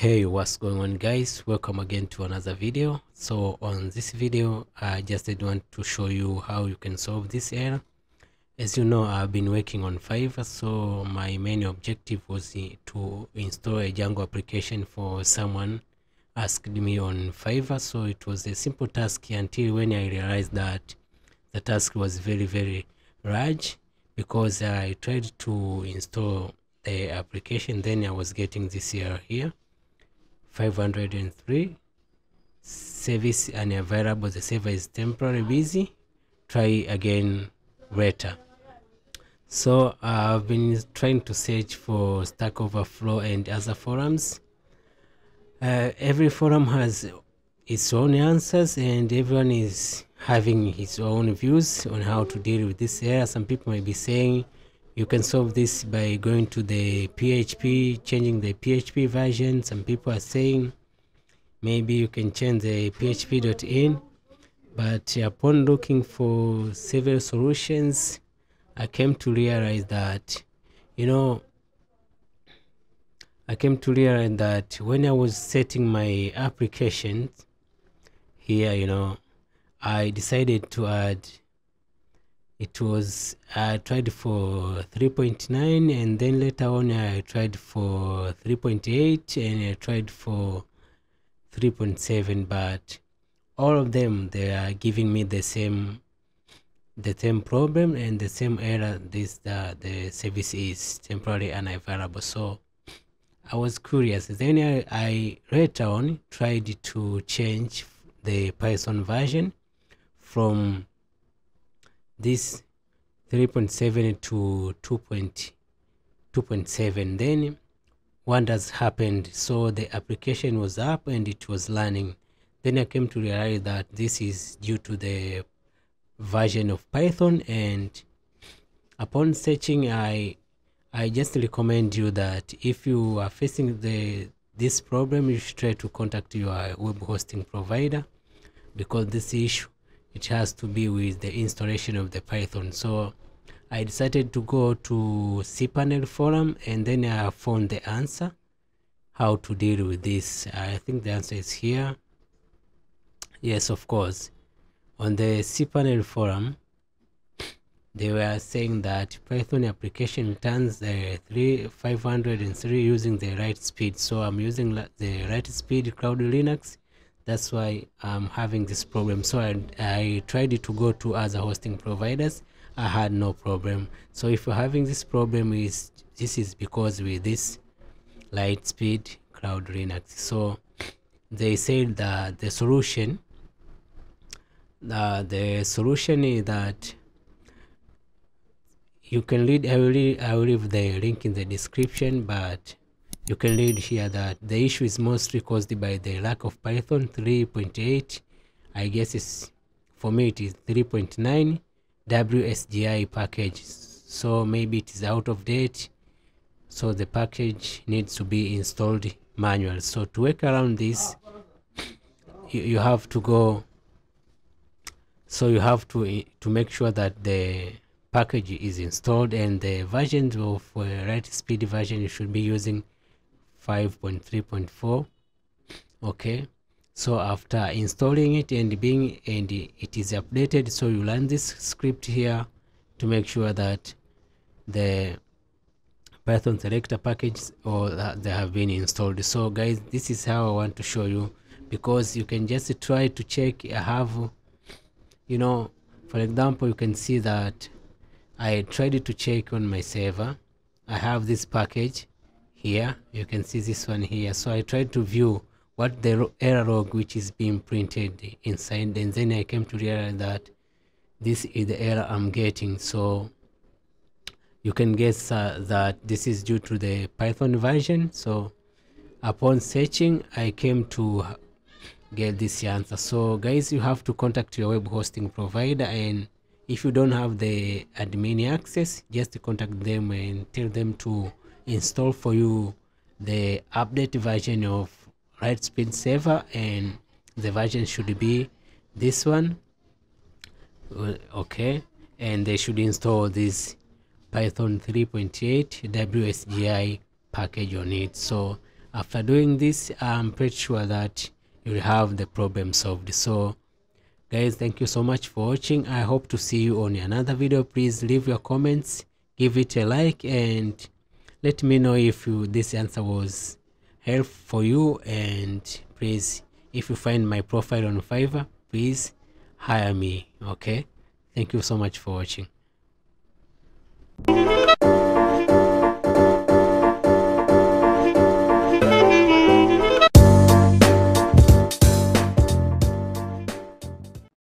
Hey, what's going on guys? Welcome again to another video. So on this video I just want to show you how you can solve this error. As you know, I've been working on Fiverr, so my main objective was to install a Django application for someone asked me on Fiverr. So it was a simple task until when I realized that the task was very, very large, because I tried to install the application, then I was getting this error here, 503 service unavailable, the server is temporarily busy, try again later. So I've been trying to search for Stack Overflow and other forums. Every forum has its own answers and everyone is having his own views on how to deal with this error. Some people may be saying you can solve this by going to the PHP, changing the PHP version. Some people are saying maybe you can change the php.ini. But upon looking for several solutions, I came to realize that, when I was setting my application here, I decided to add, I tried for 3.9 and then later on I tried for 3.8 and I tried for 3.7, but all of them, they are giving me the same problem and the same error, the service is temporarily unavailable. So I was curious. Then I later on tried to change the Python version from this 3.7 to 2.7. Then wonders happened. So the application was up and it was learning. Then I came to realize that this is due to the version of Python, and upon searching I just recommend you that if you are facing this problem, you should try to contact your web hosting provider, because this issue, it has to be with the installation of the Python. So I decided to go to cPanel forum, and then I found the answer how to deal with this. I think the answer is here. Yes, of course, on the cPanel forum they were saying that Python application turns the 503 using the RightSpeed. So I'm using the RightSpeed CloudLinux. That's why I'm having this problem. So I tried to go to other hosting providers. I had no problem. So if you're having this problem, this is because with this LiteSpeed CloudLinux. So they said that the solution is that you can read, I will leave the link in the description, but you can read here that the issue is mostly caused by the lack of Python 3.8. I guess it's, for me it is 3.9 WSGI package. So maybe it is out of date. So the package needs to be installed manually. So to work around this, you have to go. So you have to make sure that the package is installed, and the versions of RightSpeed version you should be using 5.3.4. okay, so after installing it and it is updated, so you learn this script here to make sure that the Python selector packages or that they have been installed. So guys, this is how I want to show you, because you can just try to check. I have, for example, you can see that I tried to check on my server. I have this package here, you can see this one here. So I tried to view what the error log which is being printed inside, and then I came to realize that this is the error I'm getting. So you can guess that this is due to the Python version. So upon searching, I came to get this answer. So guys, you have to contact your web hosting provider, and if you don't have the admin access, just contact them and tell them to install for you the update version of RightSpeed server, and the version should be this one. Okay, and they should install this Python 3.8 WSGI package on it. So After doing this, I'm pretty sure that you'll have the problem solved. So guys, thank you so much for watching. I hope to see you on another video. Please leave your comments, give it a like, and let me know if this answer was helpful for you. And please, if you find my profile on Fiverr, please hire me. Okay, thank you so much for watching.